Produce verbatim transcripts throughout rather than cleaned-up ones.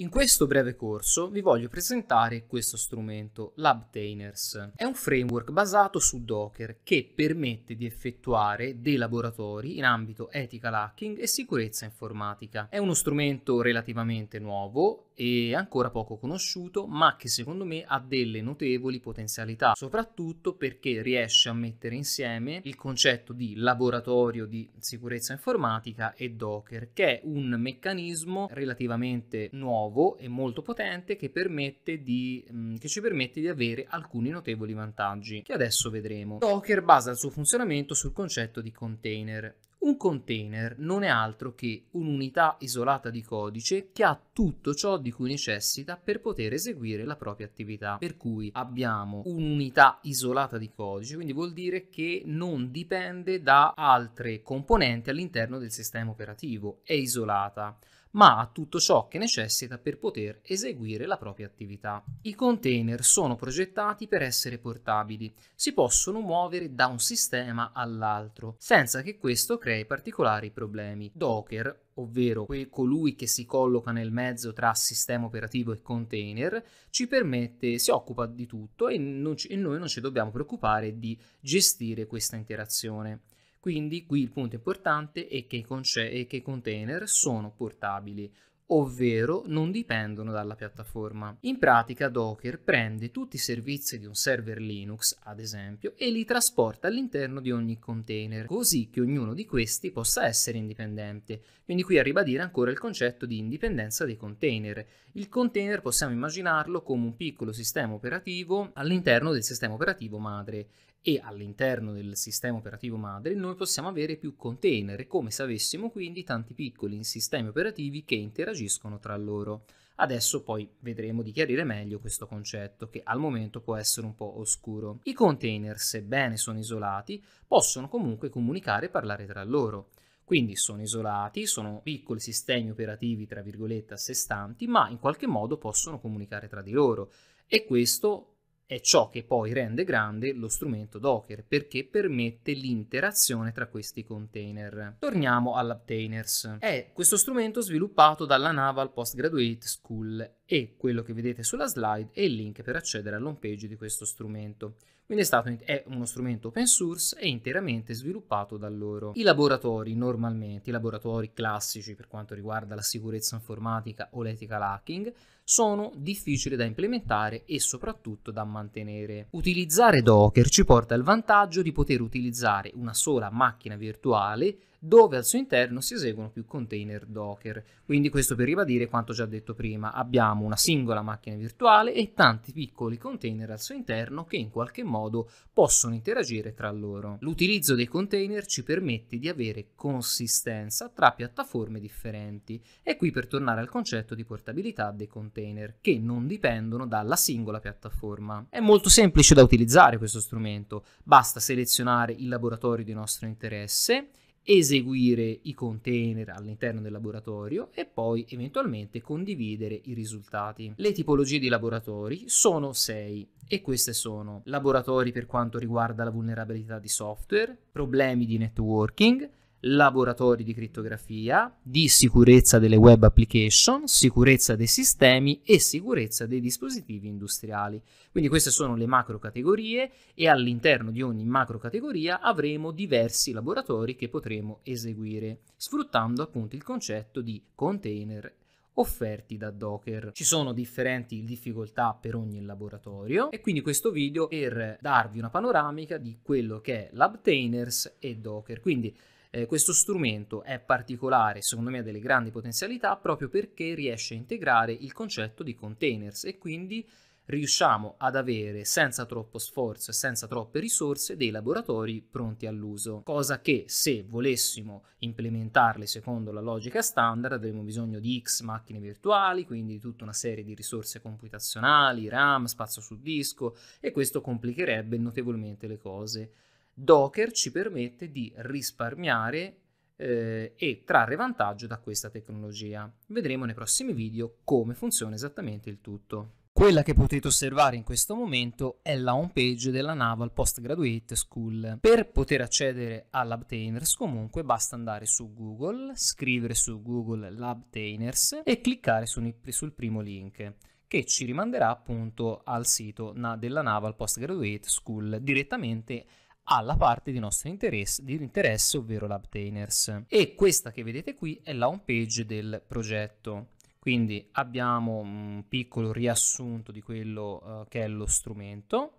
In questo breve corso vi voglio presentare questo strumento, Labtainers. È un framework basato su Docker che permette di effettuare dei laboratori in ambito ethical hacking e sicurezza informatica. È uno strumento relativamente nuovo e ancora poco conosciuto, ma che secondo me ha delle notevoli potenzialità, soprattutto perché riesce a mettere insieme il concetto di laboratorio di sicurezza informatica e Docker, che è un meccanismo relativamente nuovo e molto potente che permette di, che ci permette di avere alcuni notevoli vantaggi che adesso vedremo. Docker basa il suo funzionamento sul concetto di container. Un container non è altro che un'unità isolata di codice che ha tutto ciò di cui necessita per poter eseguire la propria attività. Per cui abbiamo un'unità isolata di codice, quindi vuol dire che non dipende da altre componenti all'interno del sistema operativo, è isolata, ma ha tutto ciò che necessita per poter eseguire la propria attività. I container sono progettati per essere portabili, si possono muovere da un sistema all'altro, senza che questo crei particolari problemi. Docker, ovvero quel colui che si colloca nel mezzo tra sistema operativo e container, ci permette, si occupa di tutto e, non ci, e noi non ci dobbiamo preoccupare di gestire questa interazione. Quindi qui il punto importante è che, è che i container sono portabili, ovvero non dipendono dalla piattaforma. In pratica Docker prende tutti i servizi di un server Linux, ad esempio, e li trasporta all'interno di ogni container, così che ognuno di questi possa essere indipendente. Quindi qui a ribadire ancora il concetto di indipendenza dei container. Il container possiamo immaginarlo come un piccolo sistema operativo all'interno del sistema operativo madre, e all'interno del sistema operativo madre noi possiamo avere più container, come se avessimo quindi tanti piccoli sistemi operativi che interagiscono tra loro. Adesso poi vedremo di chiarire meglio questo concetto, che al momento può essere un po' oscuro. I container, sebbene sono isolati, possono comunque comunicare e parlare tra loro. Quindi sono isolati, sono piccoli sistemi operativi tra virgolette a sé stanti, ma in qualche modo possono comunicare tra di loro, e questo è ciò che poi rende grande lo strumento Docker, perché permette l'interazione tra questi container. Torniamo a Labtainers. È questo strumento sviluppato dalla Naval Postgraduate School e quello che vedete sulla slide è il link per accedere all'home page di questo strumento. Quindi è, stato, è uno strumento open source e interamente sviluppato da loro. I laboratori normalmente, i laboratori classici per quanto riguarda la sicurezza informatica o l'ethical hacking, sono difficili da implementare e soprattutto da mantenere. Utilizzare Docker ci porta il vantaggio di poter utilizzare una sola macchina virtuale dove al suo interno si eseguono più container Docker. Quindi questo per ribadire quanto già detto prima, abbiamo una singola macchina virtuale e tanti piccoli container al suo interno che in qualche modo possono interagire tra loro. L'utilizzo dei container ci permette di avere consistenza tra piattaforme differenti, e qui per tornare al concetto di portabilità dei container che non dipendono dalla singola piattaforma. È molto semplice da utilizzare questo strumento, basta selezionare il laboratorio di nostro interesse, eseguire i container all'interno del laboratorio e poi eventualmente condividere i risultati. Le tipologie di laboratori sono sei, e queste sono laboratori per quanto riguarda la vulnerabilità di software, problemi di networking, laboratori di crittografia, di sicurezza delle web application, sicurezza dei sistemi e sicurezza dei dispositivi industriali. Quindi queste sono le macro categorie, e all'interno di ogni macro categoria avremo diversi laboratori che potremo eseguire, sfruttando appunto il concetto di container offerti da Docker. Ci sono differenti difficoltà per ogni laboratorio, e quindi questo video per darvi una panoramica di quello che è Labtainers e Docker. Quindi Eh, questo strumento è particolare, secondo me ha delle grandi potenzialità proprio perché riesce a integrare il concetto di containers, e quindi riusciamo ad avere senza troppo sforzo e senza troppe risorse dei laboratori pronti all'uso, cosa che se volessimo implementarli secondo la logica standard avremmo bisogno di X macchine virtuali, quindi di tutta una serie di risorse computazionali, RAM, spazio su disco, e questo complicherebbe notevolmente le cose. Docker ci permette di risparmiare eh, e trarre vantaggio da questa tecnologia. Vedremo nei prossimi video come funziona esattamente il tutto. Quella che potete osservare in questo momento è la home page della Naval Postgraduate School. Per poter accedere a Labtainers comunque basta andare su Google, scrivere su Google Labtainers e cliccare sul primo link, che ci rimanderà appunto al sito della Naval Postgraduate School, direttamente alla parte di nostro interesse, di interesse ovvero Labtainers. E questa che vedete qui è la home page del progetto. Quindi abbiamo un piccolo riassunto di quello che è lo strumento,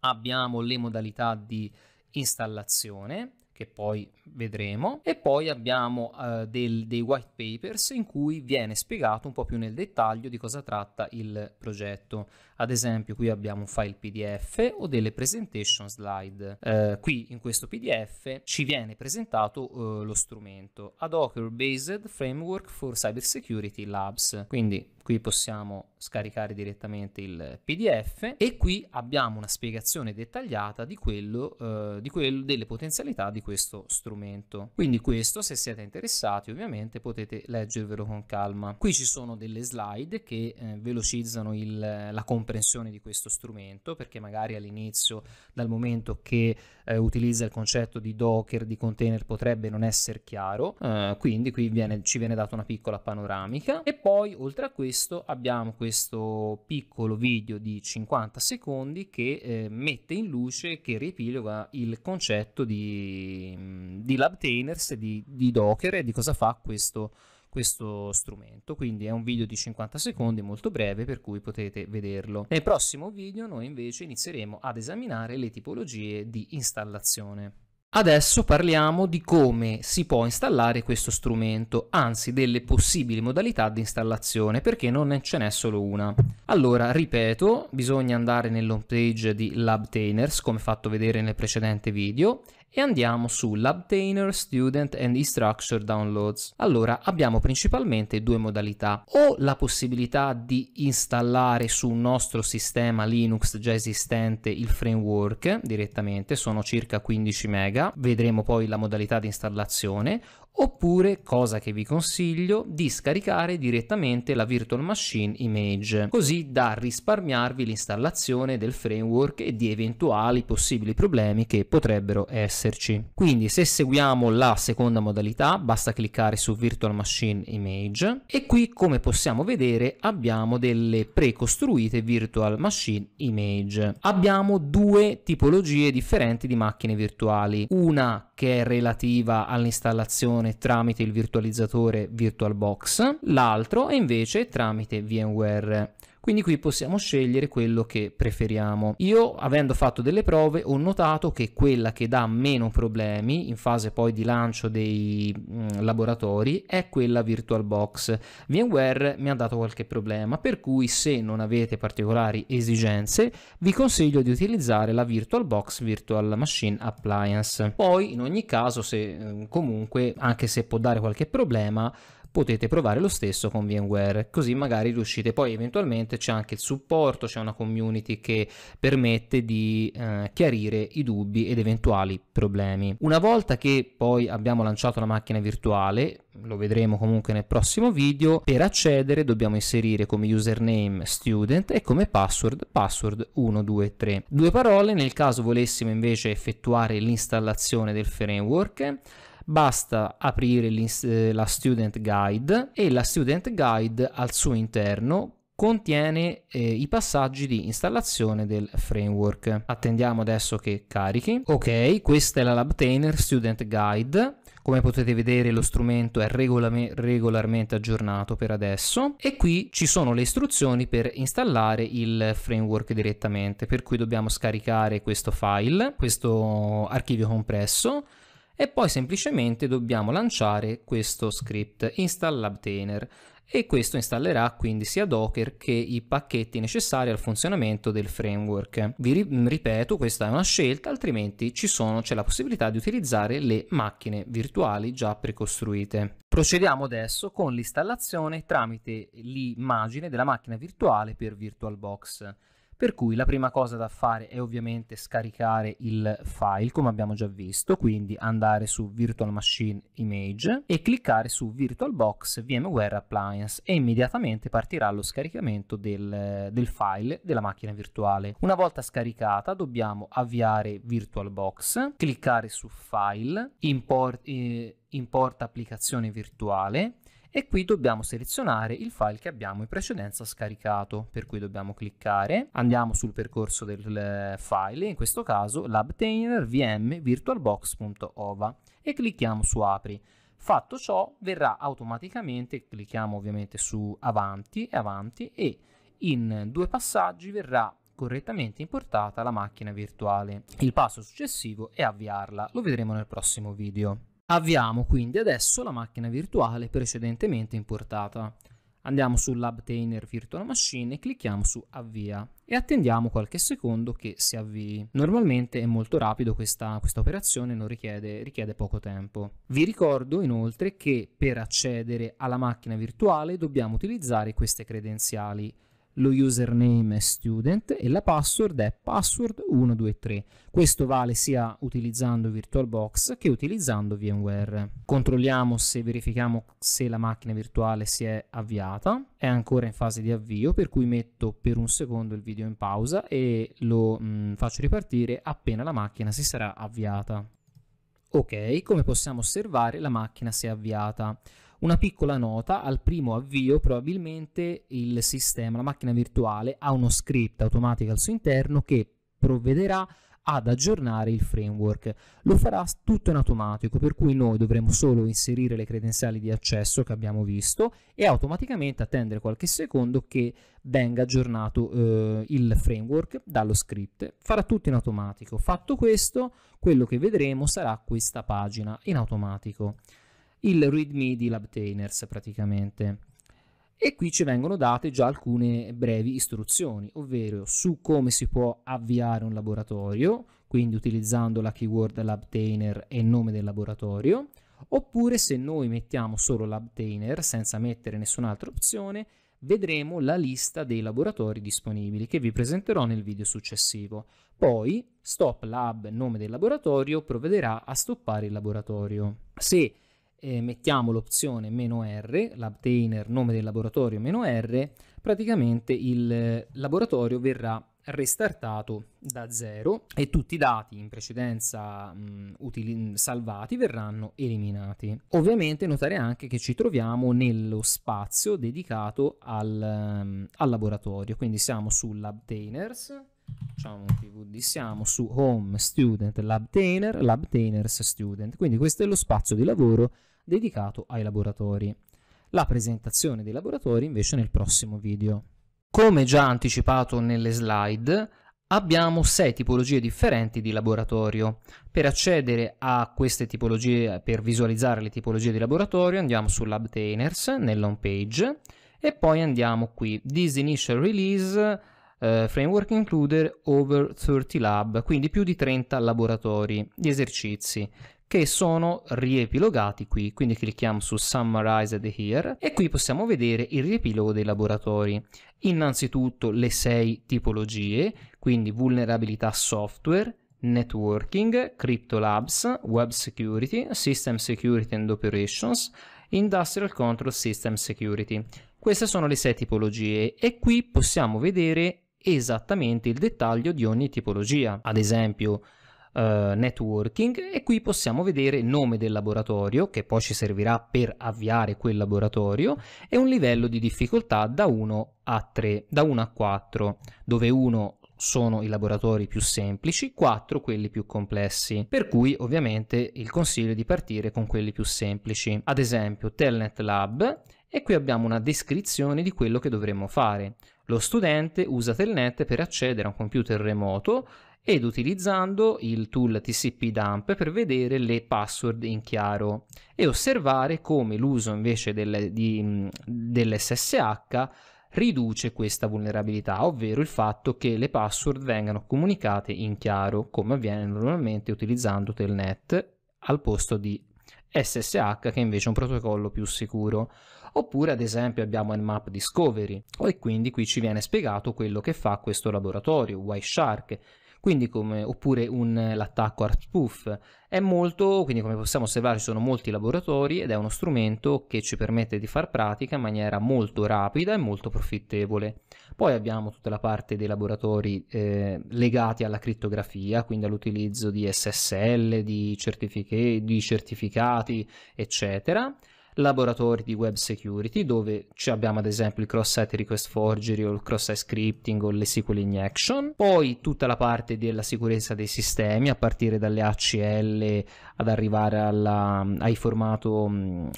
abbiamo le modalità di installazione che poi vedremo e poi abbiamo del, dei white papers in cui viene spiegato un po' più nel dettaglio di cosa tratta il progetto. Ad esempio qui abbiamo un file P D F o delle presentation slide. Eh, qui in questo P D F ci viene presentato eh, lo strumento a Docker Based Framework for Cyber Security Labs. Quindi qui possiamo scaricare direttamente il P D F e qui abbiamo una spiegazione dettagliata di quello, eh, di quello delle potenzialità di questo strumento. Quindi questo, se siete interessati ovviamente, potete leggervelo con calma. Qui ci sono delle slide che eh, velocizzano il, la comprensione di questo strumento, perché magari all'inizio, dal momento che eh, utilizza il concetto di Docker, di container, potrebbe non essere chiaro, eh, quindi qui viene, ci viene data una piccola panoramica. E poi oltre a questo abbiamo questo piccolo video di cinquanta secondi che eh, mette in luce, che riepiloga il concetto di, di Labtainers, di, di Docker e di cosa fa questo questo strumento. Quindi è un video di cinquanta secondi molto breve, per cui potete vederlo. Nel prossimo video noi invece inizieremo ad esaminare le tipologie di installazione. Adesso parliamo di come si può installare questo strumento, anzi delle possibili modalità di installazione, perché non ce n'è solo una. Allora, ripeto, bisogna andare nell'home page di Labtainers, come fatto vedere nel precedente video, e andiamo su Labtainer Student and Instructor Downloads. Allora, abbiamo principalmente due modalità: o la possibilità di installare su un nostro sistema Linux già esistente il framework direttamente, sono circa quindici mega, vedremo poi la modalità di installazione, oppure, cosa che vi consiglio, di scaricare direttamente la virtual machine image, così da risparmiarvi l'installazione del framework e di eventuali possibili problemi che potrebbero essere. Quindi se seguiamo la seconda modalità basta cliccare su Virtual Machine Image e qui, come possiamo vedere, abbiamo delle precostruite Virtual Machine Image. Abbiamo due tipologie differenti di macchine virtuali: una che è relativa all'installazione tramite il virtualizzatore VirtualBox, l'altro è invece tramite VMware. Quindi qui possiamo scegliere quello che preferiamo. Io, avendo fatto delle prove, ho notato che quella che dà meno problemi in fase poi di lancio dei mh, laboratori è quella VirtualBox. VMware mi ha dato qualche problema, per cui se non avete particolari esigenze vi consiglio di utilizzare la VirtualBox Virtual Machine Appliance. Poi in ogni caso, se comunque, anche se può dare qualche problema, potete provare lo stesso con VMware, così magari riuscite. Poi eventualmente c'è anche il supporto, c'è una community che permette di eh, chiarire i dubbi ed eventuali problemi. Una volta che poi abbiamo lanciato la macchina virtuale, lo vedremo comunque nel prossimo video, per accedere dobbiamo inserire come username student e come password password uno due tre. Due parole nel caso volessimo invece effettuare l'installazione del framework. Basta aprire la student guide e la student guide al suo interno contiene eh, i passaggi di installazione del framework. Attendiamo adesso che carichi. Ok, questa è la Labtainer Student Guide. Come potete vedere, lo strumento è regolarmente aggiornato per adesso e qui ci sono le istruzioni per installare il framework direttamente, per cui dobbiamo scaricare questo file, questo archivio compresso, e poi semplicemente dobbiamo lanciare questo script install Labtainer e questo installerà quindi sia Docker che i pacchetti necessari al funzionamento del framework. Vi ripeto, questa è una scelta, altrimenti ci sono, c'è la possibilità di utilizzare le macchine virtuali già precostruite. Procediamo adesso con l'installazione tramite l'immagine della macchina virtuale per VirtualBox. Per cui la prima cosa da fare è ovviamente scaricare il file, come abbiamo già visto, quindi andare su Virtual Machine Image e cliccare su VirtualBox VMware Appliance e immediatamente partirà lo scaricamento del, del file della macchina virtuale. Una volta scaricata dobbiamo avviare VirtualBox, cliccare su File, Import, eh, Import applicazione virtuale, e qui dobbiamo selezionare il file che abbiamo in precedenza scaricato, per cui dobbiamo cliccare, andiamo sul percorso del file, in questo caso Labtainer vm virtualbox.ova, e clicchiamo su apri. Fatto ciò verrà automaticamente, clicchiamo ovviamente su avanti e avanti, e in due passaggi verrà correttamente importata la macchina virtuale. Il passo successivo è avviarla, lo vedremo nel prossimo video. Avviamo quindi adesso la macchina virtuale precedentemente importata. Andiamo su Labtainer Virtual Machine e clicchiamo su Avvia e attendiamo qualche secondo che si avvii. Normalmente è molto rapido questa, questa operazione, non richiede, richiede poco tempo. Vi ricordo inoltre che per accedere alla macchina virtuale dobbiamo utilizzare queste credenziali. Lo username è student e la password è password uno due tre. Questo vale sia utilizzando VirtualBox che utilizzando VMware. Controlliamo se verifichiamo se la macchina virtuale si è avviata. È ancora in fase di avvio, per cui metto per un secondo il video in pausa e lo mh, faccio ripartire appena la macchina si sarà avviata. Ok, come possiamo osservare la macchina si è avviata. Una piccola nota: al primo avvio probabilmente il sistema, la macchina virtuale, ha uno script automatico al suo interno che provvederà ad aggiornare il framework. Lo farà tutto in automatico, per cui noi dovremo solo inserire le credenziali di accesso che abbiamo visto e automaticamente attendere qualche secondo che venga aggiornato eh, il framework dallo script. Farà tutto in automatico. Fatto questo, quello che vedremo sarà questa pagina in automatico, il readme di Labtainers praticamente, e qui ci vengono date già alcune brevi istruzioni, ovvero su come si può avviare un laboratorio, quindi utilizzando la keyword Labtainer e il nome del laboratorio, oppure se noi mettiamo solo Labtainer senza mettere nessun'altra opzione vedremo la lista dei laboratori disponibili che vi presenterò nel video successivo. Poi stop lab, nome del laboratorio, provvederà a stoppare il laboratorio. Se E mettiamo l'opzione "-r", Labtainer, nome del laboratorio, "-r", praticamente il laboratorio verrà restartato da zero e tutti i dati in precedenza mh, utili, salvati verranno eliminati. Ovviamente notare anche che ci troviamo nello spazio dedicato al, um, al laboratorio, quindi siamo su Labtainers, facciamo un T V D, siamo su Home Student Labtainer, Labtainers Student, quindi questo è lo spazio di lavoro dedicato ai laboratori. La presentazione dei laboratori invece nel prossimo video. Come già anticipato nelle slide, abbiamo sei tipologie differenti di laboratorio. Per accedere a queste tipologie, per visualizzare le tipologie di laboratorio, andiamo su Labtainers nella home page e poi andiamo qui, This Initial Release Uh, framework include over thirty lab, quindi più di trenta laboratori di esercizi che sono riepilogati qui, quindi clicchiamo su Summarized Here e qui possiamo vedere il riepilogo dei laboratori. Innanzitutto le sei tipologie, quindi vulnerabilità software, networking, crypto labs, web security, system security and operations, industrial control system security. Queste sono le sei tipologie e qui possiamo vedere esattamente il dettaglio di ogni tipologia, ad esempio eh, networking, e qui possiamo vedere nome del laboratorio che poi ci servirà per avviare quel laboratorio e un livello di difficoltà da uno a tre, da uno a quattro, dove uno sono i laboratori più semplici, quattro quelli più complessi, per cui ovviamente il consiglio è di partire con quelli più semplici, ad esempio Telnet Lab, e qui abbiamo una descrizione di quello che dovremmo fare. Lo studente usa Telnet per accedere a un computer remoto ed utilizzando il tool TCPdump per vedere le password in chiaro e osservare come l'uso invece del, di, dell'S S H riduce questa vulnerabilità, ovvero il fatto che le password vengano comunicate in chiaro, come avviene normalmente utilizzando Telnet al posto di S S H, che è invece un protocollo più sicuro. oppure ad esempio abbiamo Nmap Discovery, e quindi qui ci viene spiegato quello che fa questo laboratorio, Wireshark, quindi come, oppure un, l'attacco A R P spoof. È molto, quindi come possiamo osservare ci sono molti laboratori ed è uno strumento che ci permette di far pratica in maniera molto rapida e molto profittevole. Poi abbiamo tutta la parte dei laboratori eh, legati alla crittografia, quindi all'utilizzo di S S L, di, certific- di certificati, eccetera. Laboratori di web security, dove ci abbiamo ad esempio il cross-site request forgery o il cross-site scripting o le S Q L injection, poi tutta la parte della sicurezza dei sistemi a partire dalle A C L ad arrivare alla, ai formato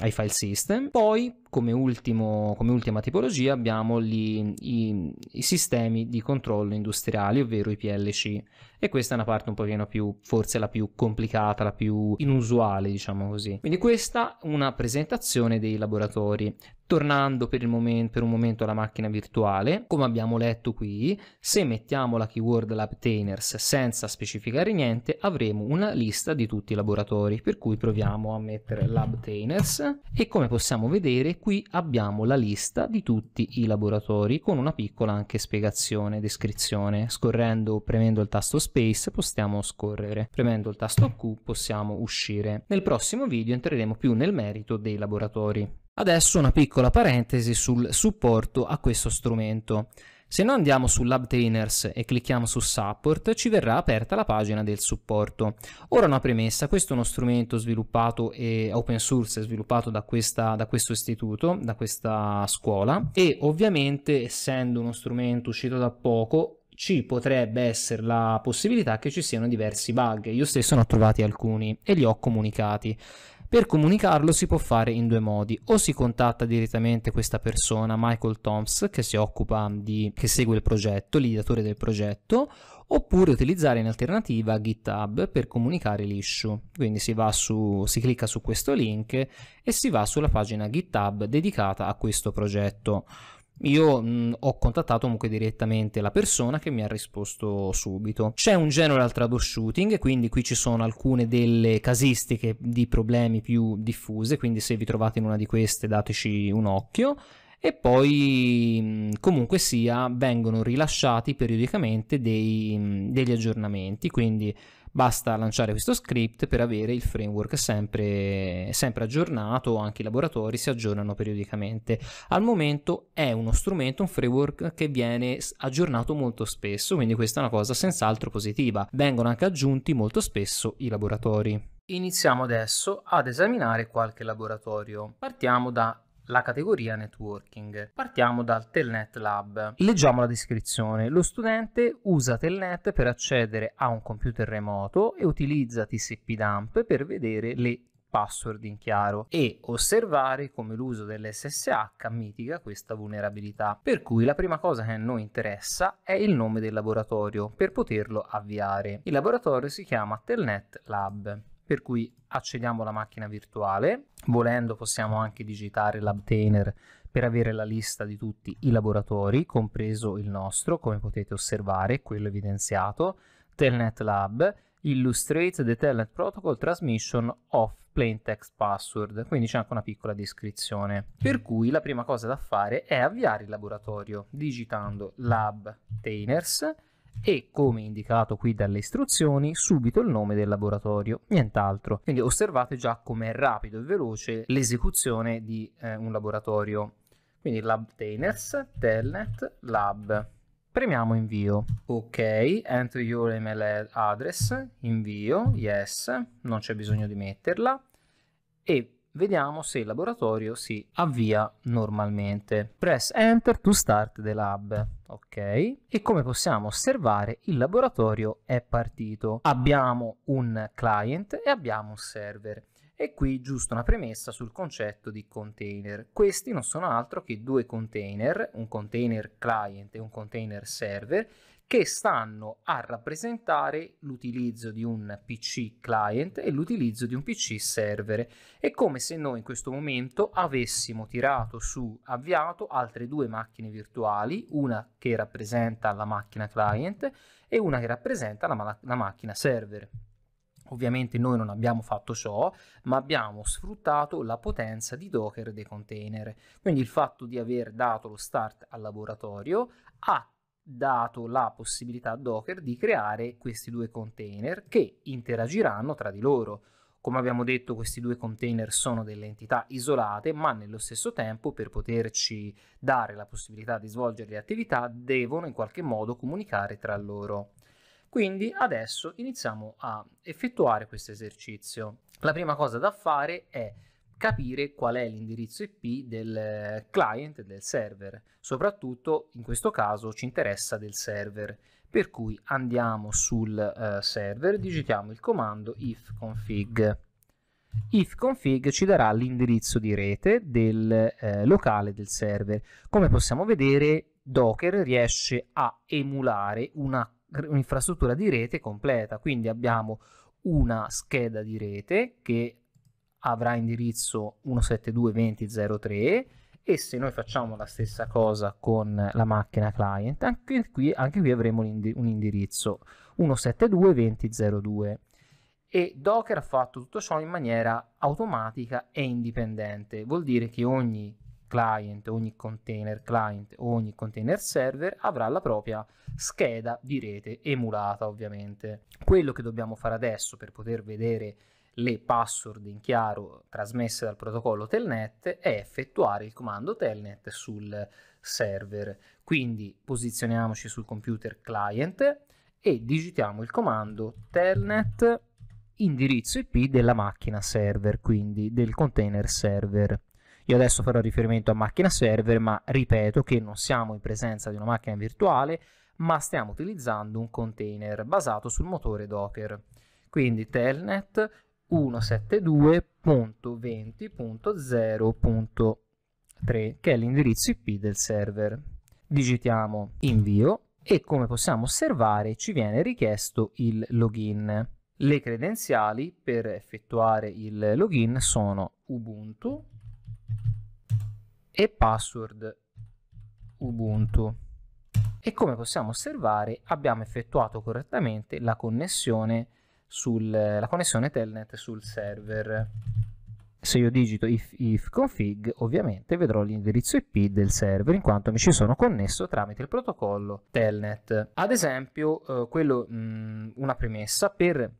ai file system. Poi come, ultimo, come ultima tipologia abbiamo gli, i, i sistemi di controllo industriali, ovvero i P L C, e questa è una parte un pochino più, forse la più complicata, la più inusuale, diciamo così. Quindi questa è una presentazione dei laboratori. Tornando per, il momento, per un momento alla macchina virtuale, come abbiamo letto qui, se mettiamo la keyword Labtainers senza specificare niente avremo una lista di tutti i laboratori, per cui proviamo a mettere Labtainers e come possiamo vedere qui abbiamo la lista di tutti i laboratori con una piccola anche spiegazione, descrizione. Scorrendo, premendo il tasto Space possiamo scorrere, premendo il tasto Q possiamo uscire. Nel prossimo video entreremo più nel merito dei laboratori. Adesso una piccola parentesi sul supporto a questo strumento. Se noi andiamo su Labtainers e clicchiamo su Support ci verrà aperta la pagina del supporto. Ora una premessa, questo è uno strumento sviluppato e open source sviluppato da, questa, da questo istituto, da questa scuola, e ovviamente essendo uno strumento uscito da poco ci potrebbe essere la possibilità che ci siano diversi bug. Io stesso ne ho trovati alcuni e li ho comunicati. Per comunicarlo si può fare in due modi: o si contatta direttamente questa persona, Michael Toms, che si occupa di, che segue il progetto, l'ideatore del progetto, oppure utilizzare in alternativa GitHub per comunicare l'issue. Quindi si va su, si clicca su questo link e si va sulla pagina GitHub dedicata a questo progetto. Io mh, ho contattato comunque direttamente la persona che mi ha risposto subito. C'è un general troubleshooting, quindi qui ci sono alcune delle casistiche di problemi più diffuse, quindi se vi trovate in una di queste dateci un occhio. E poi comunque sia vengono rilasciati periodicamente dei, degli aggiornamenti, quindi basta lanciare questo script per avere il framework sempre, sempre aggiornato. Anche i laboratori si aggiornano periodicamente. Al momento è uno strumento, un framework che viene aggiornato molto spesso, quindi questa è una cosa senz'altro positiva. Vengono anche aggiunti molto spesso i laboratori. Iniziamo adesso ad esaminare qualche laboratorio. Partiamo da la categoria networking. Partiamo dal Telnet Lab. Leggiamo la descrizione. Lo studente usa Telnet per accedere a un computer remoto e utilizza TCPdump per vedere le password in chiaro e osservare come l'uso dell'S S H mitiga questa vulnerabilità. Per cui la prima cosa che a noi interessa è il nome del laboratorio per poterlo avviare. Il laboratorio si chiama Telnet Lab, per cui accediamo alla macchina virtuale. Volendo possiamo anche digitare Labtainer per avere la lista di tutti i laboratori, compreso il nostro, come potete osservare, quello evidenziato. Telnet Lab illustrates the Telnet protocol transmission of plain text password, quindi c'è anche una piccola descrizione. Per cui la prima cosa da fare è avviare il laboratorio digitando Labtainers e, come indicato qui dalle istruzioni, subito il nome del laboratorio, nient'altro. Quindi osservate già com'è rapido e veloce l'esecuzione di eh, un laboratorio. Quindi Labtainers, Telnet, Lab. Premiamo invio. Ok, enter your email address, invio, yes, non c'è bisogno di metterla. E vediamo se il laboratorio si avvia normalmente. Press enter to start the lab. Ok, e come possiamo osservare il laboratorio è partito. Abbiamo un client e abbiamo un server. E qui giusto una premessa sul concetto di container. Questi non sono altro che due container, un container client e un container server, che stanno a rappresentare l'utilizzo di un P C client e l'utilizzo di un P C server. È come se noi in questo momento avessimo tirato su, avviato altre due macchine virtuali, una che rappresenta la macchina client e una che rappresenta la, la macchina server. Ovviamente noi non abbiamo fatto ciò, ma abbiamo sfruttato la potenza di Docker dei container. Quindi il fatto di aver dato lo start al laboratorio ha dato la possibilità a Docker di creare questi due container che interagiranno tra di loro. Come abbiamo detto, questi due container sono delle entità isolate, ma nello stesso tempo, per poterci dare la possibilità di svolgere le attività, devono in qualche modo comunicare tra loro. Quindi adesso iniziamo a effettuare questo esercizio. La prima cosa da fare è capire qual è l'indirizzo I P del client e del server. Soprattutto in questo caso ci interessa del server, per cui andiamo sul uh, server, digitiamo il comando ifconfig. ifconfig ci darà l'indirizzo di rete del uh, locale del server. Come possiamo vedere, Docker riesce a emulare una un'infrastruttura di rete completa, quindi abbiamo una scheda di rete che avrà indirizzo centosettantadue punto venti punto zero tre, e se noi facciamo la stessa cosa con la macchina client, anche qui, anche qui avremo un indirizzo centosettantadue punto venti punto zero due, e Docker ha fatto tutto ciò in maniera automatica e indipendente. Vuol dire che ogni client, ogni container client, ogni container server avrà la propria scheda di rete emulata. Ovviamente quello che dobbiamo fare adesso per poter vedere le password in chiaro trasmesse dal protocollo Telnet è effettuare il comando Telnet sul server. Quindi posizioniamoci sul computer client e digitiamo il comando Telnet indirizzo I P della macchina server, quindi del container server. Io adesso farò riferimento a macchina server, ma ripeto che non siamo in presenza di una macchina virtuale, ma stiamo utilizzando un container basato sul motore Docker. Quindi telnet centosettantadue punto venti punto zero punto tre, che è l'indirizzo I P del server. Digitiamo invio e, come possiamo osservare, ci viene richiesto il login. Le credenziali per effettuare il login sono Ubuntu e password Ubuntu, e come possiamo osservare abbiamo effettuato correttamente la connessione sul, la connessione telnet sul server. Se io digito if, if config, ovviamente vedrò l'indirizzo I P del server, in quanto mi ci sono connesso tramite il protocollo telnet. Ad esempio, eh, quello, mh, una premessa: per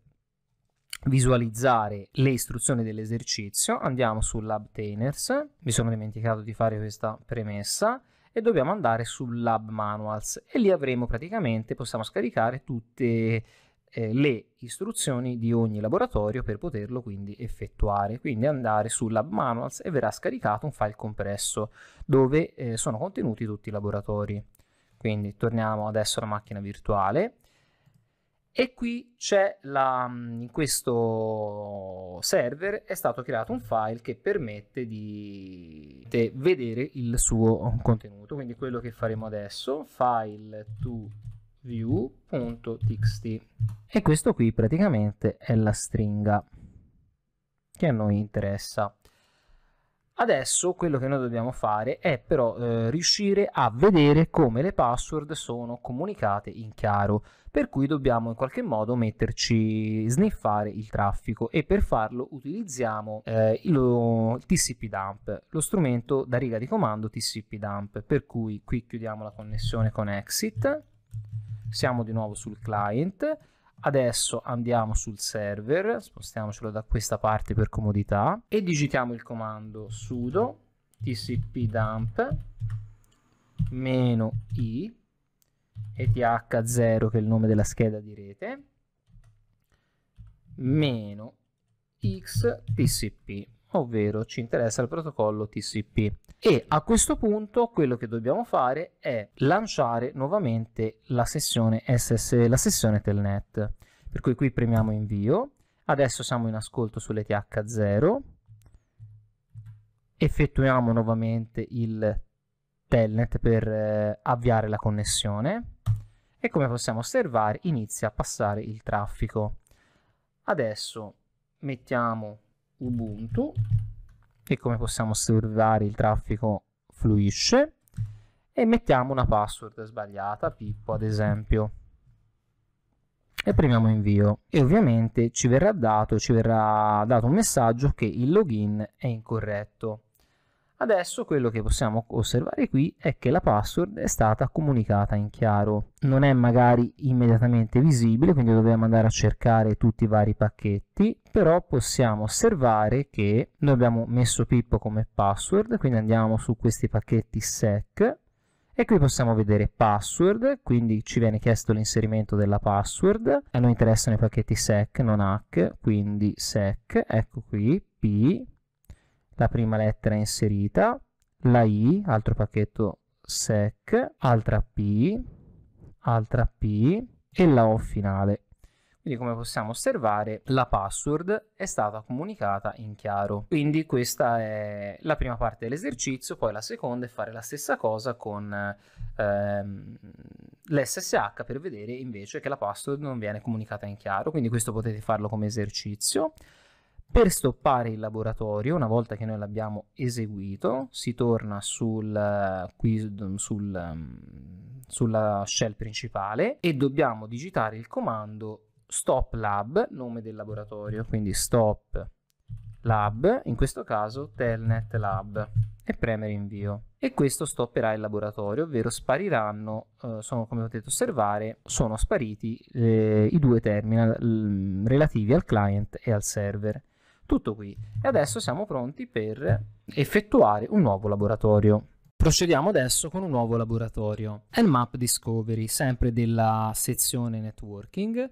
visualizzare le istruzioni dell'esercizio andiamo su Labtainers, mi sono dimenticato di fare questa premessa, e dobbiamo andare su Lab Manuals, e lì avremo praticamente, possiamo scaricare tutte eh, le istruzioni di ogni laboratorio per poterlo quindi effettuare. Quindi andare su Lab Manuals e verrà scaricato un file compresso dove eh, sono contenuti tutti i laboratori. Quindi torniamo adesso alla macchina virtuale. E qui c'è la, in questo server è stato creato un file che permette di, di vedere il suo contenuto. Quindi quello che faremo adesso, file to view.txt, e questo qui praticamente è la stringa che a noi interessa. Adesso quello che noi dobbiamo fare è però eh, riuscire a vedere come le password sono comunicate in chiaro, per cui dobbiamo in qualche modo metterci, sniffare il traffico, e per farlo utilizziamo eh, il TCPdump, lo strumento da riga di comando TCPdump, per cui qui chiudiamo la connessione con exit, siamo di nuovo sul client, adesso andiamo sul server, spostiamocelo da questa parte per comodità, e digitiamo il comando sudo tcpdump -i E T H zero, che è il nome della scheda di rete, meno x tcp, ovvero ci interessa il protocollo T C P. E a questo punto quello che dobbiamo fare è lanciare nuovamente la sessione S S, la sessione telnet, per cui qui premiamo invio, adesso siamo in ascolto sull'E T H zero, effettuiamo nuovamente il telnet per eh, avviare la connessione, e come possiamo osservare inizia a passare il traffico. Adesso mettiamo Ubuntu e, come possiamo osservare, il traffico fluisce, e mettiamo una password sbagliata, Pippo ad esempio, e premiamo invio, e ovviamente ci verrà dato, ci verrà dato un messaggio che il login è incorretto. Adesso quello che possiamo osservare qui è che la password è stata comunicata in chiaro. Non è magari immediatamente visibile, quindi dobbiamo andare a cercare tutti i vari pacchetti, però possiamo osservare che noi abbiamo messo Pippo come password, quindi andiamo su questi pacchetti sec e qui possiamo vedere password, quindi ci viene chiesto l'inserimento della password. A noi interessano i pacchetti sec, non hack, quindi sec, ecco qui, P, la prima lettera inserita, la I, altro pacchetto sec, altra P, altra P e la O finale. Quindi come possiamo osservare la password è stata comunicata in chiaro. Quindi questa è la prima parte dell'esercizio, poi la seconda è fare la stessa cosa con ehm, l'S S H per vedere invece che la password non viene comunicata in chiaro, quindi questo potete farlo come esercizio. Per stoppare il laboratorio, una volta che noi l'abbiamo eseguito, si torna sul, qui, sul, sulla shell principale e dobbiamo digitare il comando stop lab, nome del laboratorio, quindi stop lab, in questo caso telnet lab, e premere invio. E questo stopperà il laboratorio, ovvero spariranno, eh, sono, come potete osservare, sono spariti eh, i due terminal relativi al client e al server. Tutto qui. E adesso siamo pronti per effettuare un nuovo laboratorio. Procediamo adesso con un nuovo laboratorio, Nmap Discovery, sempre della sezione networking,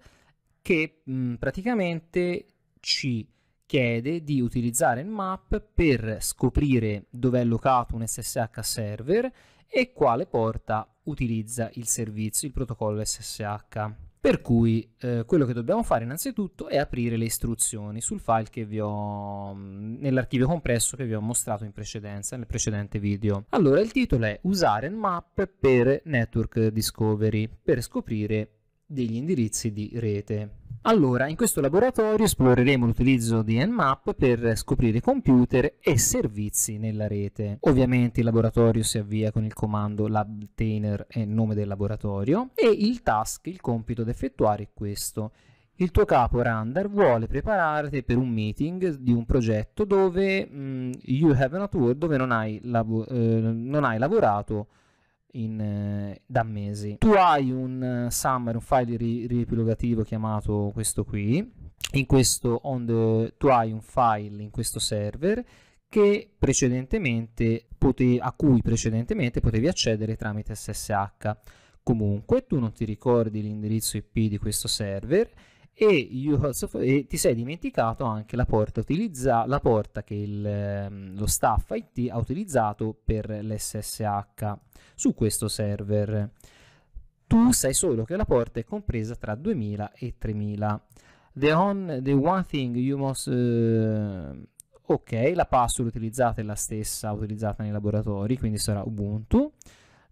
che mh, praticamente ci chiede di utilizzare Nmap per scoprire dove è locato un S S H server e quale porta utilizza il servizio, il protocollo S S H. Per cui eh, quello che dobbiamo fare innanzitutto è aprire le istruzioni sul file che vi ho nell'archivio compresso che vi ho mostrato in precedenza, nel precedente video. Allora il titolo è usare Nmap per Network Discovery per scoprire degli indirizzi di rete. Allora in questo laboratorio esploreremo l'utilizzo di Nmap per scoprire computer e servizi nella rete. Ovviamente il laboratorio si avvia con il comando Labtainer e nome del laboratorio e il task, il compito da effettuare è questo. Il tuo capo Randar vuole prepararti per un meeting di un progetto dove mm, you have not worked, dove non hai, labo- eh, non hai lavorato In, eh, da mesi. Tu hai un uh, summary, un file ri riepilogativo chiamato questo qui. In questo on the, tu hai un file in questo server che precedentemente potevi, a cui precedentemente potevi accedere tramite S S H. Comunque tu non ti ricordi l'indirizzo I P di questo server e, also, e ti sei dimenticato anche la porta, utilizza, la porta che il, lo staff I T ha utilizzato per l'S S H su questo server. Tu sai solo che la porta è compresa tra duemila e tremila. The, on, the one thing you must... Uh, ok, la password utilizzata è la stessa utilizzata nei laboratori, quindi sarà Ubuntu.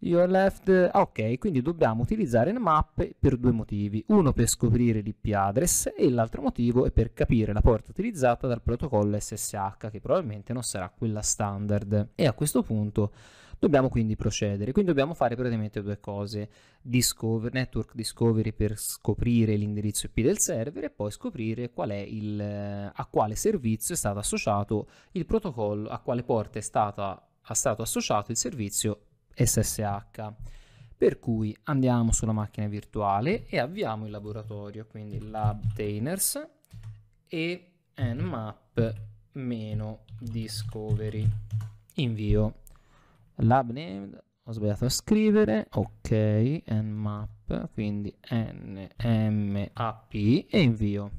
Your left... Ok, quindi dobbiamo utilizzare Nmap per due motivi. Uno per scoprire l'I P address e l'altro motivo è per capire la porta utilizzata dal protocollo S S H, che probabilmente non sarà quella standard. E a questo punto dobbiamo quindi procedere. Quindi dobbiamo fare praticamente due cose. Discover, network discovery per scoprire l'indirizzo I P del server e poi scoprire qual è il, a quale servizio è stato associato il protocollo, a quale porta è, stata, è stato associato il servizio S S H. Per cui andiamo sulla macchina virtuale e avviamo il laboratorio, quindi Labtainers e Nmap-Discovery. Invio. Lab name, ho sbagliato a scrivere, ok, Nmap, quindi N M A P e invio.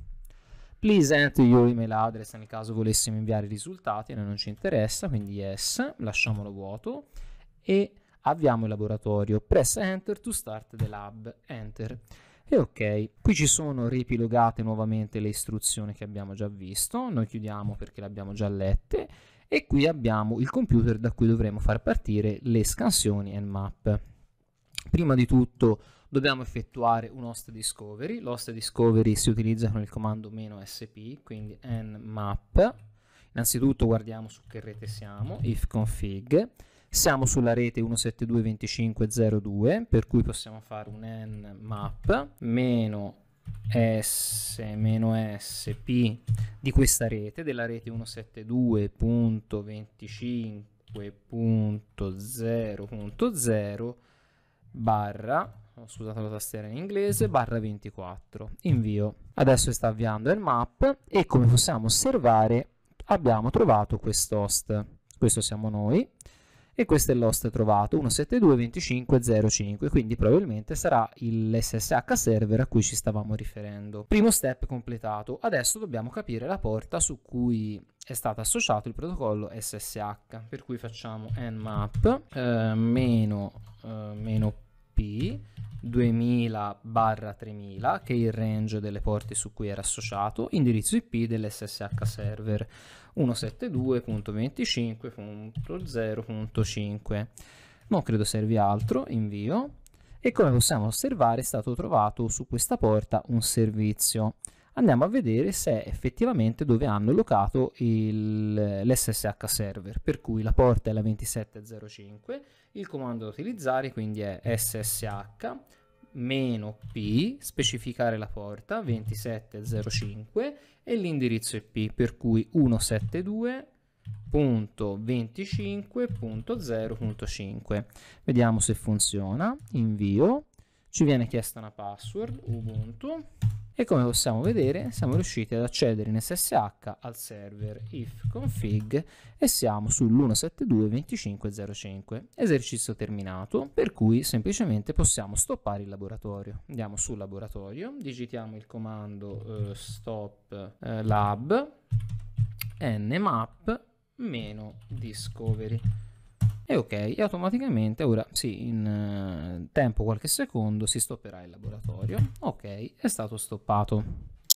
Please enter your email address nel caso volessimo inviare i risultati, a noi non ci interessa, quindi yes, lasciamolo vuoto e avviamo il laboratorio. Press enter to start the lab, enter. E ok, qui ci sono riepilogate nuovamente le istruzioni che abbiamo già visto, noi chiudiamo perché le abbiamo già lette e qui abbiamo il computer da cui dovremo far partire le scansioni Nmap. Prima di tutto dobbiamo effettuare un host discovery, l'host discovery si utilizza con il comando meno S P, quindi Nmap. Innanzitutto guardiamo su che rete siamo, if config. Siamo sulla rete centosettantadue punto venticinque punto zero due, per cui possiamo fare un nmap meno S-S P di questa rete, della rete centosettantadue punto venticinque punto zero punto zero barra, scusate la tastiera in inglese, barra ventiquattro. Invio. Adesso sta avviando il map e, come possiamo osservare, abbiamo trovato quest'host. Questo siamo noi e questo è l'host trovato, centosettantadue punto venticinque punto zero punto cinque, quindi probabilmente sarà il S S H server a cui ci stavamo riferendo. Primo step completato. Adesso dobbiamo capire la porta su cui è stato associato il protocollo S S H, per cui facciamo nmap eh, meno, eh, meno p duemila barra tremila, che è il range delle porte su cui era associato, indirizzo I P dell'S S H server centosettantadue punto venticinque punto zero punto cinque. Non credo servi altro, invio, e come possiamo osservare è stato trovato su questa porta un servizio. Andiamo a vedere se è effettivamente dove hanno locato l'S S H server, per cui la porta è la duemilasette zero cinque, il comando da utilizzare quindi è S S H-P, specificare la porta duemilasette zero cinque e l'indirizzo I P, per cui centosettantadue punto venticinque punto zero punto cinque. Vediamo se funziona, invio, ci viene chiesta una password, Ubuntu. E come possiamo vedere siamo riusciti ad accedere in S S H al server ifconfig e siamo sull'centosettantadue punto venticinque punto zero punto cinque. Esercizio terminato, per cui semplicemente possiamo stoppare il laboratorio. Andiamo sul laboratorio, digitiamo il comando eh, stop eh, lab nmap meno discovery. E ok, e automaticamente ora sì, in eh, tempo qualche secondo si stopperà il laboratorio. Ok, è stato stoppato.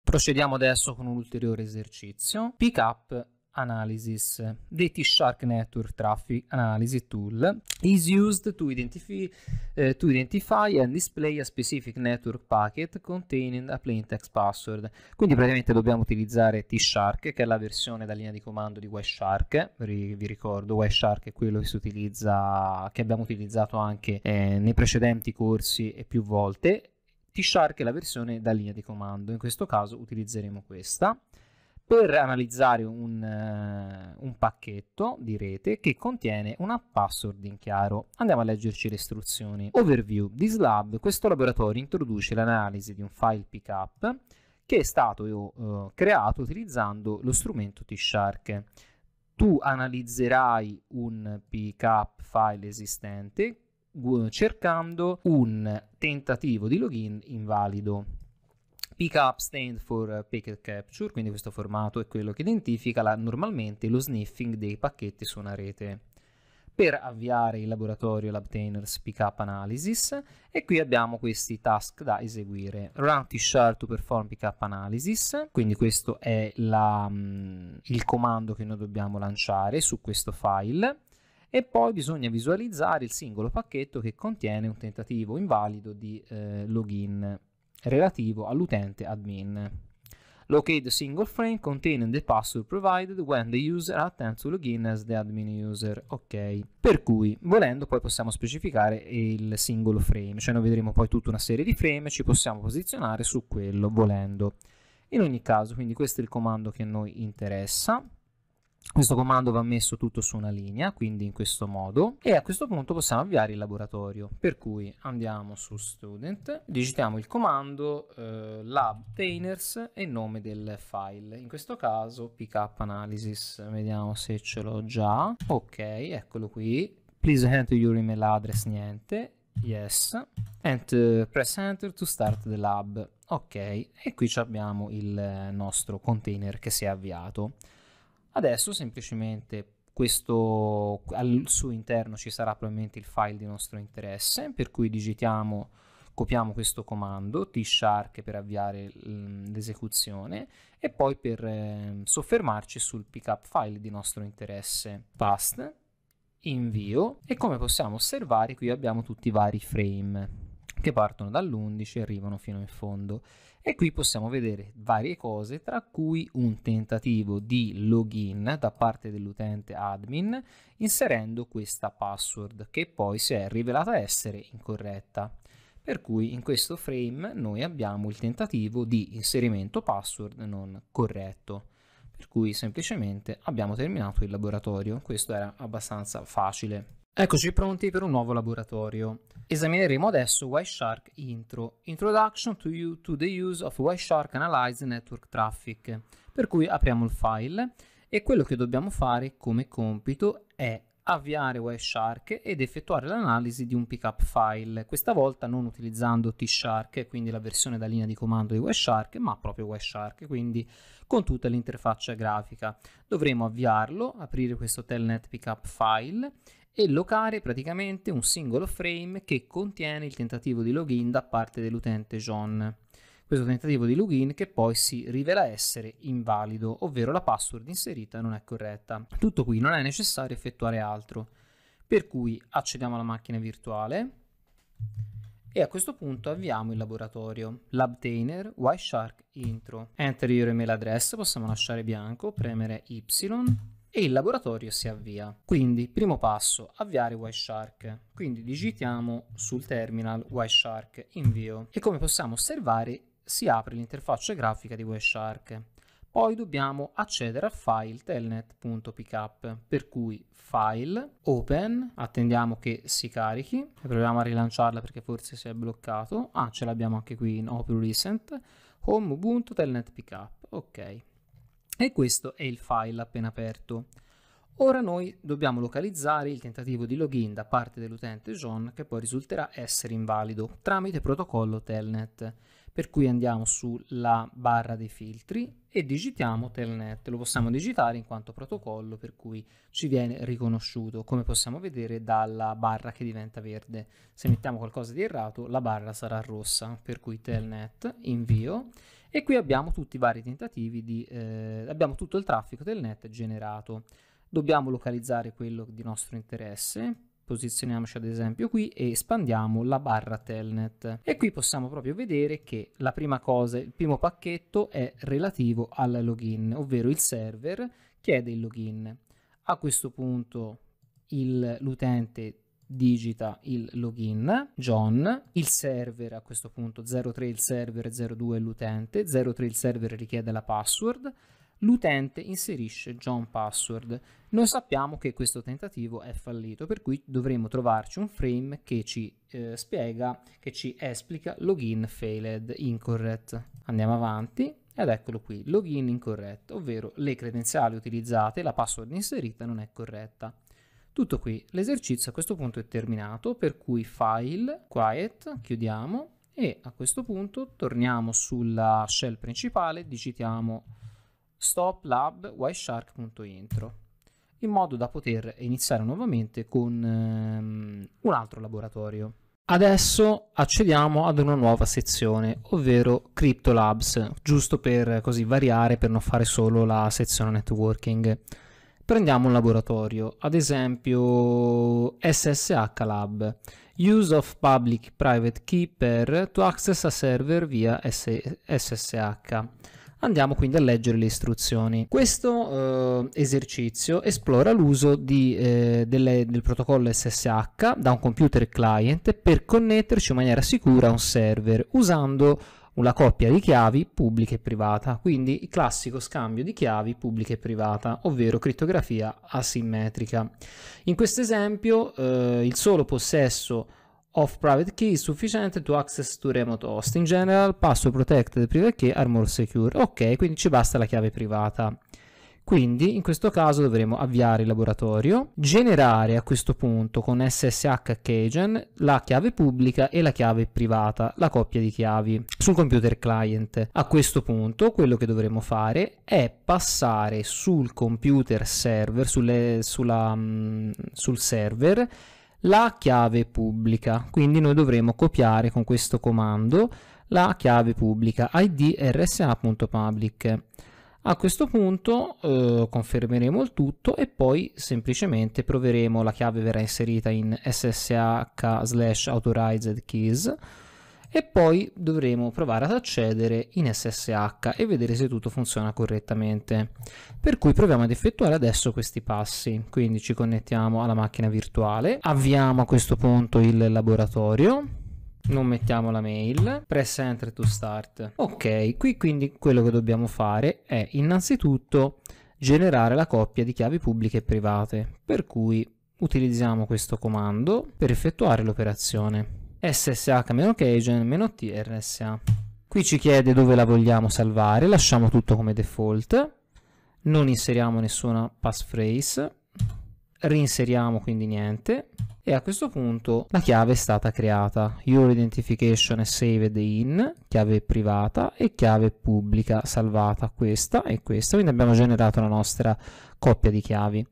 Procediamo adesso con un ulteriore esercizio. Pickup Analysis. The Tshark Network Traffic Analysis Tool is used to identify, uh, to identify and display a specific network packet containing a plaintext password. Quindi praticamente dobbiamo utilizzare Tshark, che è la versione da linea di comando di Wireshark. Vi ricordo, Wireshark è quello che si utilizza, che abbiamo utilizzato anche eh, nei precedenti corsi e più volte. Tshark è la versione da linea di comando, in questo caso utilizzeremo questa. Per analizzare un, uh, un pacchetto di rete che contiene una password in chiaro. Andiamo a leggerci le istruzioni. Overview. This lab, questo laboratorio, introduce l'analisi di un file pickup che è stato uh, creato utilizzando lo strumento Tshark. Tu analizzerai un pickup file esistente cercando un tentativo di login invalido. Pickup stand for packet capture, quindi questo formato è quello che identifica la, normalmente lo sniffing dei pacchetti su una rete. Per avviare il laboratorio Labtainers Pickup Analysis, e qui abbiamo questi task da eseguire. Run Tshark to perform pickup analysis, quindi questo è la, il comando che noi dobbiamo lanciare su questo file. E poi bisogna visualizzare il singolo pacchetto che contiene un tentativo invalido di eh, login relativo all'utente admin. Locate the single frame containing the password provided when the user attempts to login as the admin user. Ok, per cui volendo poi possiamo specificare il singolo frame, cioè noi vedremo poi tutta una serie di frame e ci possiamo posizionare su quello volendo. In ogni caso, quindi questo è il comando che a noi interessa. Questo comando va messo tutto su una linea, quindi in questo modo, e a questo punto possiamo avviare il laboratorio, per cui andiamo su student, digitiamo il comando eh, labtainers e il nome del file, in questo caso pickup analysis. Vediamo se ce l'ho già. Ok, eccolo qui. Please enter your email address. Niente. Yes, and press enter to start the lab. Ok, e qui abbiamo il nostro container che si è avviato. Adesso semplicemente questo, al suo interno ci sarà probabilmente il file di nostro interesse, per cui digitiamo, copiamo questo comando Tshark per avviare l'esecuzione e poi per eh, soffermarci sul pickup file di nostro interesse. Paste, invio, e come possiamo osservare qui abbiamo tutti i vari frame che partono dall'undici e arrivano fino in fondo, e qui possiamo vedere varie cose, tra cui un tentativo di login da parte dell'utente admin inserendo questa password che poi si è rivelata essere incorretta. per cui in questo frame noi abbiamo il tentativo di inserimento password non corretto, per cui semplicemente abbiamo terminato il laboratorio. Questo era abbastanza facile. Eccoci pronti per un nuovo laboratorio. Esamineremo adesso Wireshark Intro, Introduction to, you to the use of Wireshark Analyze Network Traffic, per cui apriamo il file e quello che dobbiamo fare come compito è avviare Wireshark ed effettuare l'analisi di un pickup file, questa volta non utilizzando Tshark, quindi la versione da linea di comando di Wireshark, ma proprio Wireshark, quindi con tutta l'interfaccia grafica. Dovremo avviarlo, aprire questo Telnet pickup file e locare praticamente un singolo frame che contiene il tentativo di login da parte dell'utente John. Questo tentativo di login che poi si rivela essere invalido, ovvero la password inserita non è corretta. Tutto qui, non è necessario effettuare altro. Per cui accediamo alla macchina virtuale e a questo punto avviamo il laboratorio. Labtainer, Wireshark, Intro. Enter your email address, possiamo lasciare bianco, premere Y e il laboratorio si avvia. Quindi, primo passo, avviare Wireshark. Quindi digitiamo sul terminal Wireshark, invio. E come possiamo osservare si apre l'interfaccia grafica di Wireshark. Poi dobbiamo accedere al file telnet.pickup, per cui file, open, attendiamo che si carichi, e proviamo a rilanciarla perché forse si è bloccato. Ah, ce l'abbiamo anche qui in Open Recent, home ubuntu telnet pickup, ok. E questo è il file appena aperto. Ora noi dobbiamo localizzare il tentativo di login da parte dell'utente John che poi risulterà essere invalido tramite protocollo Telnet. Per cui andiamo sulla barra dei filtri e digitiamo Telnet. Lo possiamo digitare in quanto protocollo, per cui ci viene riconosciuto, come possiamo vedere dalla barra che diventa verde. Se mettiamo qualcosa di errato la barra sarà rossa, per cui Telnet, invio. E qui abbiamo tutti i vari tentativi di eh, abbiamo tutto il traffico Telnet generato. Dobbiamo localizzare quello di nostro interesse, posizioniamoci ad esempio qui e espandiamo la barra Telnet. E qui possiamo proprio vedere che la prima cosa, il primo pacchetto è relativo al login, ovvero il server chiede il login. A questo punto l'utente digita il login, John, il server a questo punto zero tre il server, zero due l'utente, zero tre il server richiede la password, l'utente inserisce John Password. Noi sappiamo che questo tentativo è fallito, per cui dovremo trovarci un frame che ci eh, spiega, che ci esplica login failed, incorrect. Andiamo avanti ed eccolo qui, login incorrect, ovvero le credenziali utilizzate, la password inserita non è corretta. Tutto qui, l'esercizio a questo punto è terminato, per cui file, quiet, chiudiamo e a questo punto torniamo sulla shell principale, digitiamo stop lab wireshark.intro in modo da poter iniziare nuovamente con ehm, un altro laboratorio. Adesso accediamo ad una nuova sezione, ovvero Crypto Labs, giusto per così variare, per non fare solo la sezione networking. Prendiamo un laboratorio, ad esempio S S H Lab, Use of Public Private Key per to access a server via S S H. Andiamo quindi a leggere le istruzioni. Questo eh, esercizio esplora l'uso eh, del protocollo S S H da un computer client per connetterci in maniera sicura a un server usando una coppia di chiavi pubblica e privata, quindi il classico scambio di chiavi pubblica e privata, ovvero crittografia asimmetrica. In questo esempio eh, il solo possesso of private key is sufficient to access to remote host. In general, password protected private key are more secure. Ok, quindi ci basta la chiave privata. Quindi in questo caso dovremo avviare il laboratorio, generare a questo punto con S S H Keygen la chiave pubblica e la chiave privata, la coppia di chiavi sul computer client. A questo punto quello che dovremo fare è passare sul computer server, sulle, sulla, sul server, la chiave pubblica, quindi noi dovremo copiare con questo comando la chiave pubblica id rsa.public. A questo punto eh, confermeremo il tutto e poi semplicemente proveremo, la chiave verrà inserita in ssh slash authorized keys e poi dovremo provare ad accedere in S S H e vedere se tutto funziona correttamente. Per cui proviamo ad effettuare adesso questi passi. Quindi ci connettiamo alla macchina virtuale, avviamo a questo punto il laboratorio non mettiamo la mail, press enter to start. Ok, qui quindi quello che dobbiamo fare è innanzitutto generare la coppia di chiavi pubbliche e private, per cui utilizziamo questo comando per effettuare l'operazione ssh-cagent-trsa. Qui ci chiede dove la vogliamo salvare, lasciamo tutto come default, non inseriamo nessuna passphrase, reinseriamo quindi niente, e a questo punto la chiave è stata creata. Your identification is saved in, chiave privata, e chiave pubblica salvata, questa e questa. Quindi abbiamo generato la nostra coppia di chiavi.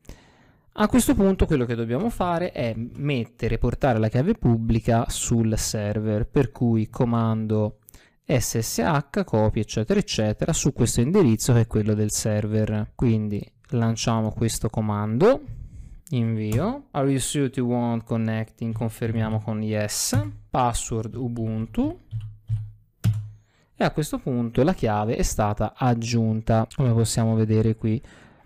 A questo punto quello che dobbiamo fare è mettere, portare la chiave pubblica sul server, per cui comando ssh, copia eccetera eccetera, su questo indirizzo che è quello del server. Quindi lanciamo questo comando, invio, are you sure you want connecting, confermiamo con yes, password ubuntu, e a questo punto la chiave è stata aggiunta, come possiamo vedere qui.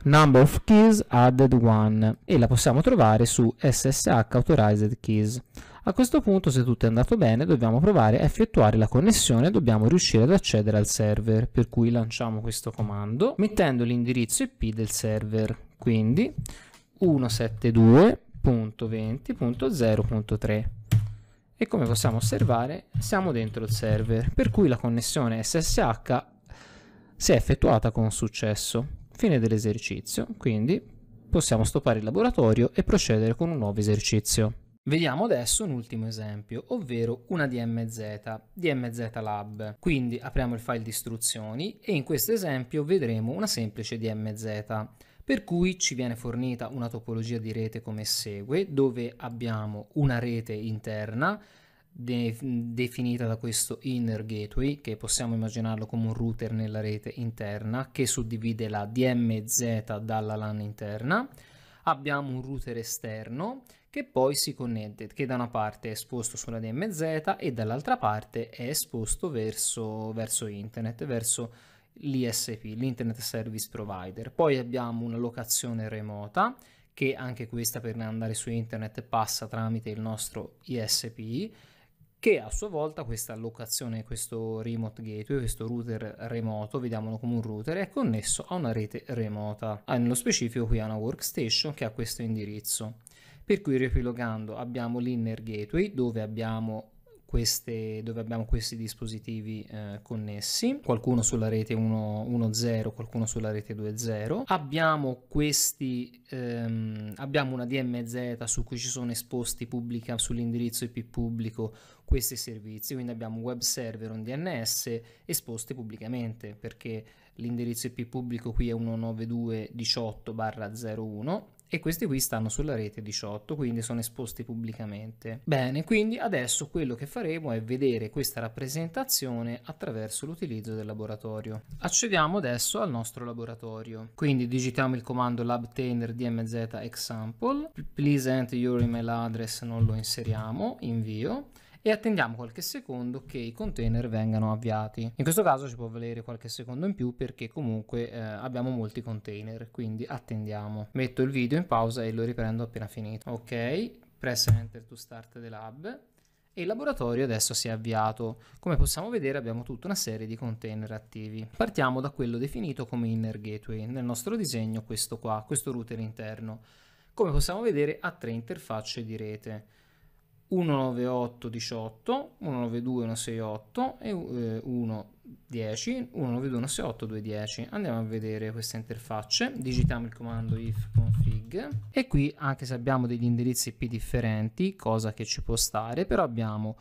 Number of keys added one, e la possiamo trovare su ssh authorized keys. A questo punto, se tutto è andato bene, dobbiamo provare a effettuare la connessione e dobbiamo riuscire ad accedere al server, per cui lanciamo questo comando mettendo l'indirizzo I P del server, quindi centosettantadue punto venti punto zero punto tre, e come possiamo osservare siamo dentro il server, per cui la connessione ssh si è effettuata con successo. Fine dell'esercizio, quindi possiamo stoppare il laboratorio e procedere con un nuovo esercizio. Vediamo adesso un ultimo esempio, ovvero una D M Z, D M Z Lab. Quindi apriamo il file di istruzioni e in questo esempio vedremo una semplice D M Z, per cui ci viene fornita una topologia di rete come segue, dove abbiamo una rete interna De definita da questo inner gateway, che possiamo immaginarlo come un router nella rete interna, che suddivide la D M Z dalla LAN interna. Abbiamo un router esterno che poi si connette, che da una parte è esposto sulla D M Z e dall'altra parte è esposto verso, verso internet, verso l'I S P, l'Internet Service Provider. Poi abbiamo una locazione remota, che anche questa per andare su internet passa tramite il nostro I S P, che a sua volta questa allocazione, questo remote gateway, questo router remoto, vediamolo come un router, è connesso a una rete remota, ah, nello specifico qui a una workstation che ha questo indirizzo. Per cui, riepilogando, abbiamo l'inner gateway dove abbiamo queste, dove abbiamo questi dispositivi eh, connessi, qualcuno sulla rete uno punto zero, qualcuno sulla rete due punto zero. Abbiamo questi ehm, abbiamo una D M Z su cui ci sono esposti pubblica sull'indirizzo I P pubblico questi servizi, quindi abbiamo un web server, un D N S esposti pubblicamente, perché l'indirizzo I P pubblico qui è centonovantadue punto diciotto barra zero uno e questi qui stanno sulla rete diciotto, quindi sono esposti pubblicamente. Bene, quindi adesso quello che faremo è vedere questa rappresentazione attraverso l'utilizzo del laboratorio. Accediamo adesso al nostro laboratorio, quindi digitiamo il comando labtainer dmz example, please enter your email address, non lo inseriamo, invio, e attendiamo qualche secondo che i container vengano avviati. In questo caso ci può valere qualche secondo in più, perché comunque eh, abbiamo molti container, quindi attendiamo. Metto il video in pausa e lo riprendo appena finito. Ok, press enter to start the lab, e il laboratorio adesso si è avviato. Come possiamo vedere abbiamo tutta una serie di container attivi. Partiamo da quello definito come inner gateway, nel nostro disegno questo qua, questo router interno. Come possiamo vedere ha tre interfacce di rete, centonovantotto punto diciotto, centonovantadue punto centosessantotto e centodieci, centonovantadue punto centosessantotto punto duecentodieci. Andiamo a vedere queste interfacce, digitiamo il comando if config, e qui anche se abbiamo degli indirizzi I P differenti, cosa che ci può stare, però abbiamo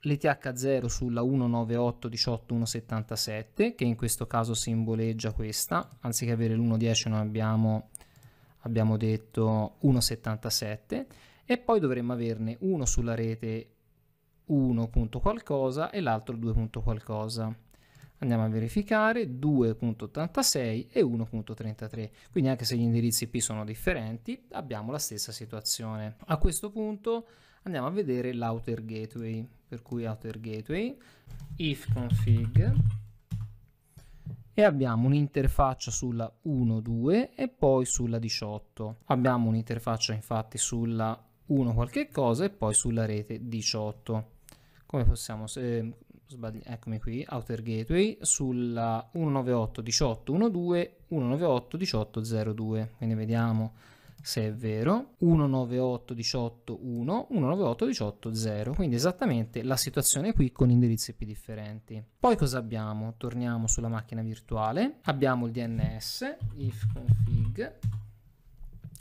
l'E T H zero sulla centonovantotto punto diciotto punto centosettantasette, che in questo caso simboleggia questa, anziché avere l'uno punto dieci noi abbiamo, abbiamo detto centosettantasette. E poi dovremmo averne uno sulla rete uno punto qualcosa e l'altro due punto qualcosa. Andiamo a verificare due punto ottantasei e uno punto trentatré. Quindi anche se gli indirizzi I P sono differenti, abbiamo la stessa situazione. A questo punto andiamo a vedere l'outer gateway, per cui outer gateway if config, e abbiamo un'interfaccia sulla uno punto due e poi sulla diciotto. Abbiamo un'interfaccia infatti sulla uno qualche cosa e poi sulla rete diciotto. come possiamo, se sbaglio, eccomi qui, Outer Gateway, sulla centonovantotto diciotto uno due centonovantotto diciotto zero due, quindi vediamo se è vero, centonovantotto diciotto uno centonovantotto diciotto zero, quindi esattamente la situazione qui con indirizzi I P differenti. Poi cosa abbiamo? Torniamo sulla macchina virtuale, abbiamo il D N S, ifconfig,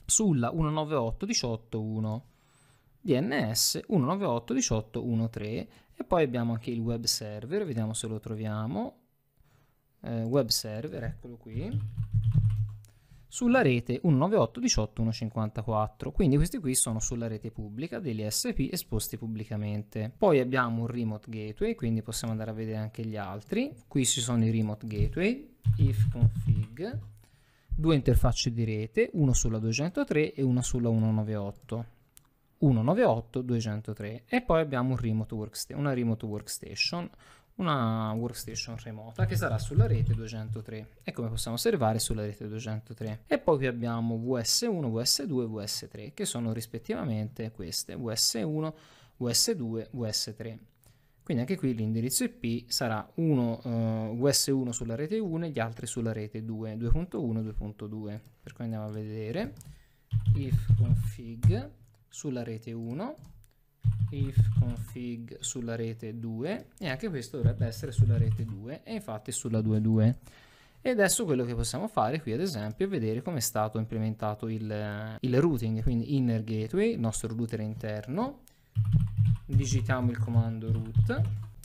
sulla centonovantotto diciotto uno, D N S centonovantotto diciotto tredici, e poi abbiamo anche il web server, vediamo se lo troviamo, eh, web server, eccolo qui, sulla rete centonovantotto diciotto centocinquantaquattro, quindi questi qui sono sulla rete pubblica degli I S P esposti pubblicamente. Poi abbiamo un remote gateway, quindi possiamo andare a vedere anche gli altri. Qui ci sono i remote gateway, ifconfig, due interfacce di rete, uno sulla duecentotre e uno sulla centonovantotto centonovantotto duecentotre, e poi abbiamo un remote workstation, una remote workstation una workstation remota che sarà sulla rete duecentotre, e come possiamo osservare sulla rete duecentotre. E poi qui abbiamo V S uno, V S due e V S tre, che sono rispettivamente queste, V S uno, V S due, V S tre. Quindi anche qui l'indirizzo I P sarà uno, eh, V S uno sulla rete uno e gli altri sulla rete due, due punto uno, due punto due. Per cui andiamo a vedere ifconfig sulla rete uno, ifconfig sulla rete due, e anche questo dovrebbe essere sulla rete due, e infatti sulla due punto due. E adesso quello che possiamo fare qui ad esempio è vedere come è stato implementato il, il routing, quindi inner gateway, il nostro router interno, digitiamo il comando root,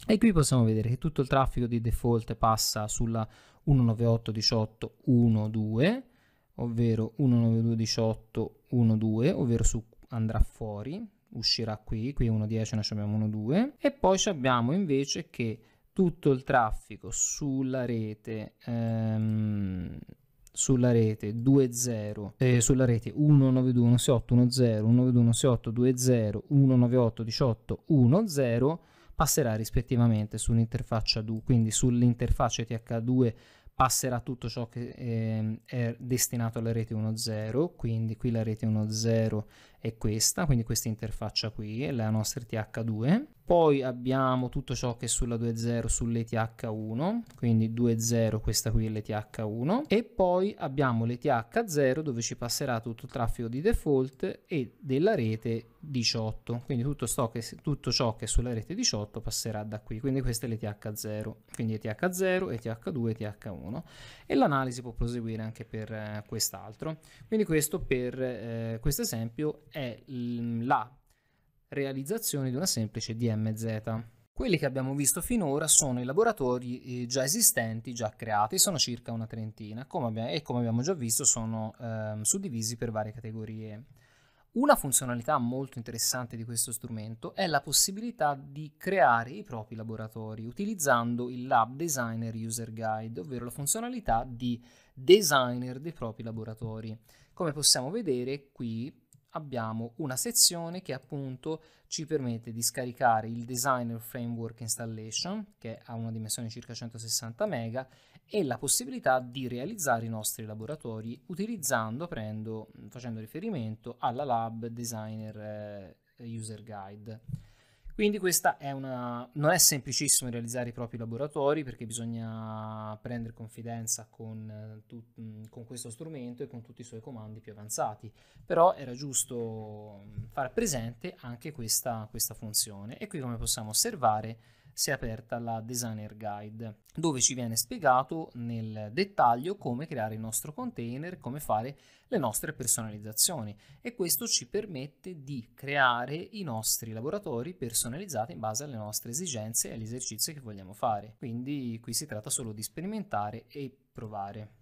e qui possiamo vedere che tutto il traffico di default passa sulla centonovantotto diciotto dodici, ovvero centonovantotto diciotto dodici, ovvero su, andrà fuori, uscirà qui, qui uno punto dieci, noi abbiamo uno punto due, e poi abbiamo invece che tutto il traffico sulla rete ehm, sulla rete due punto zero, eh, sulla rete centonovantotto diciotto dodici, centonovantotto diciotto dodici, centonovantotto diciotto dodici passerà rispettivamente sull'interfaccia due, quindi sull'interfaccia E T H due passerà tutto ciò che eh, è destinato alla rete uno punto zero, quindi qui la rete uno punto zero è questa, quindi questa interfaccia qui è la nostra E T H due. Poi abbiamo tutto ciò che è sulla due punto zero sull'E T H uno, quindi due punto zero, questa qui è l'E T H uno, e poi abbiamo l'E T H zero dove ci passerà tutto il traffico di default e della rete diciotto, quindi tutto, sto che, tutto ciò che è sulla rete diciotto passerà da qui, quindi questa è l'E T H zero, quindi E T H zero, E T H due, E T H uno, e l'analisi può proseguire anche per eh, quest'altro. Quindi questo per eh, questo esempio è la realizzazione di una semplice D M Z. Quelli che abbiamo visto finora sono i laboratori già esistenti, già creati, sono circa una trentina, come abbiamo, e come abbiamo già visto sono eh, suddivisi per varie categorie. Una funzionalità molto interessante di questo strumento è la possibilità di creare i propri laboratori utilizzando il Lab Designer User Guide, ovvero la funzionalità di designer dei propri laboratori. Come possiamo vedere qui abbiamo una sezione che appunto ci permette di scaricare il Designer Framework Installation, che ha una dimensione circa centosessanta mega, e la possibilità di realizzare i nostri laboratori utilizzando, prendo, facendo riferimento alla Lab Designer eh, User Guide. Quindi questa è una... non è semplicissimo realizzare i propri laboratori perché bisogna prendere confidenza con, con questo strumento e con tutti i suoi comandi più avanzati, però era giusto far presente anche questa, questa funzione, e qui come possiamo osservare si è aperta la Designer Guide dove ci viene spiegato nel dettaglio come creare il nostro container, come fare le nostre personalizzazioni, e questo ci permette di creare i nostri laboratori personalizzati in base alle nostre esigenze e agli esercizi che vogliamo fare. Quindi qui si tratta solo di sperimentare e provare.